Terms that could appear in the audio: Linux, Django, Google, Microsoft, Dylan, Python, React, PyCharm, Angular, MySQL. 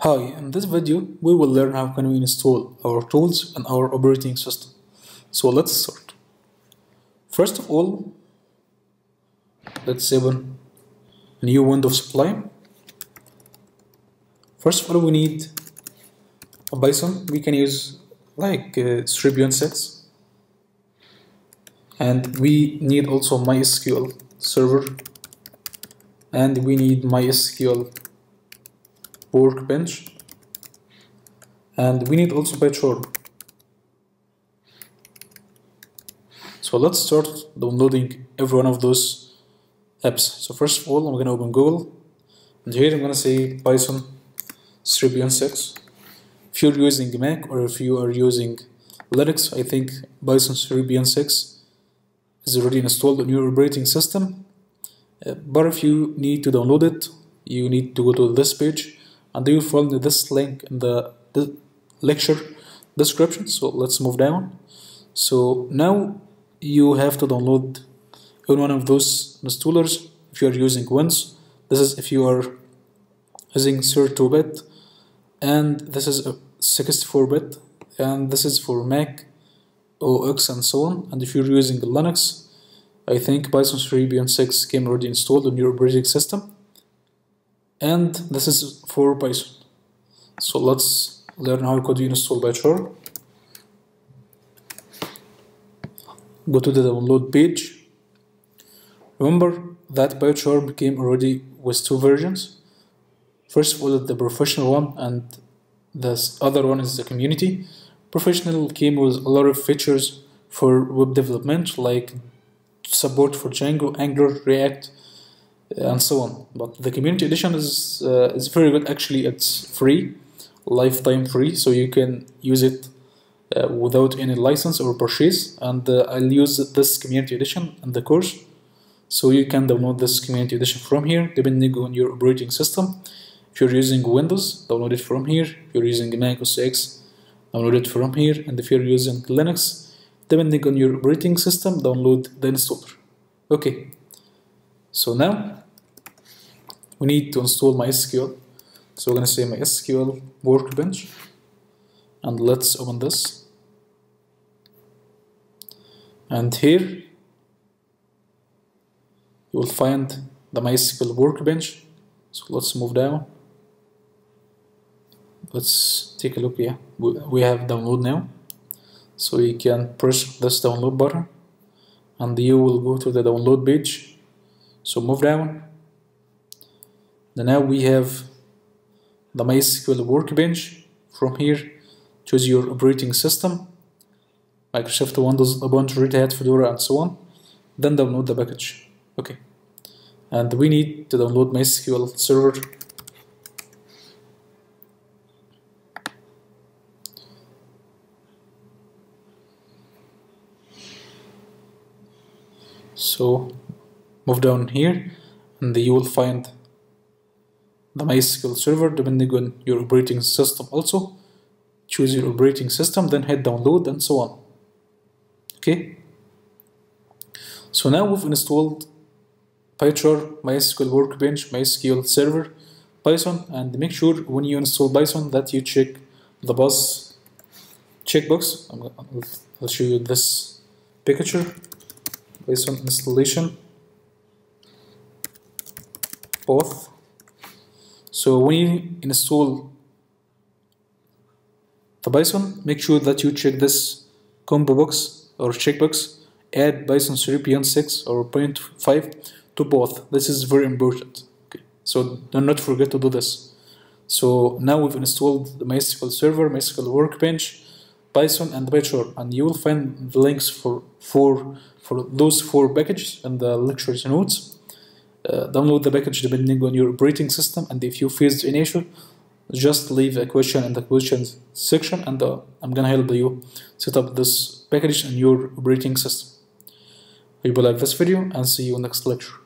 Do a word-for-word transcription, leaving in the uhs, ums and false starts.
Hi, in this video we will learn how can we install our tools in our operating system. So let's start. First of all, let's open a new window of Sublime. First of all, we need a Python. We can use like uh, three point six, and we need also MySQL server, and we need MySQL workbench, and we need also PyCharm. So let's start downloading every one of those apps. So first of all, I'm gonna open Google, and here I'm gonna say Python three point six. If you're using Mac or if you are using Linux, I think Python three point six is already installed on your operating system. Uh, but if you need to download it, you need to go to this page, and you find this link in the, the lecture description. So let's move down. So now you have to download in one of those installers. If you are using Wins, this is if you are using thirty-two bit, and this is a sixty-four bit, and this is for Mac, O S, and so on. And if you're using Linux, I think Python three point six came already installed on your operating system. And this is for Python. So let's learn how could you install PyCharm. Go to the download page. Remember that PyCharm came already with two versions. First of all, the professional one, and this other one is the community. Professional came with a lot of features for web development, like support for Django, Angular, React, and so on. But the community edition is uh, is very good. Actually, it's free, lifetime free, so you can use it uh, without any license or purchase. And uh, I'll use this community edition in the course, so you can download this community edition from here, depending on your operating system. If you're using Windows, download it from here. If you're using Mac O S X, download it from here. And if you're using Linux, depending on your operating system, download the installer. Okay. So now we need to install MySQL. So we're gonna say MySQL workbench, and let's open this. And here you will find the MySQL workbench. So let's move down. Let's take a look. Yeah, we have download now. So you can press this download button, and you will go to the download page. So move down. Then now we have the MySQL workbench. From here, choose your operating system, Microsoft, Windows, Ubuntu, Red Hat, Fedora, and so on. Then download the package. Okay. And we need to download MySQL server. So move down here, and you will find the MySQL server. Depending on your operating system, also choose your operating system, then hit download, and so on. Okay, so now we've installed PyCharm, MySQL workbench, MySQL server, Python. And make sure when you install Python that you check the bus checkbox. I'm gonna, I'll show you this picture. Python installation path. So when you install the Python, make sure that you check this combo box or checkbox, add Python three point six or zero point five to both. This is very important. Okay. So do not forget to do this. So now we've installed the MySQL server, MySQL workbench, Python, and PyCharm, and you will find the links for for for those four packages in the lectures notes. Uh, download the package depending on your operating system, and if you faced an issue, just leave a question in the questions section, and uh, I'm gonna help you set up this package in your operating system. I hope you like this video, and see you next lecture.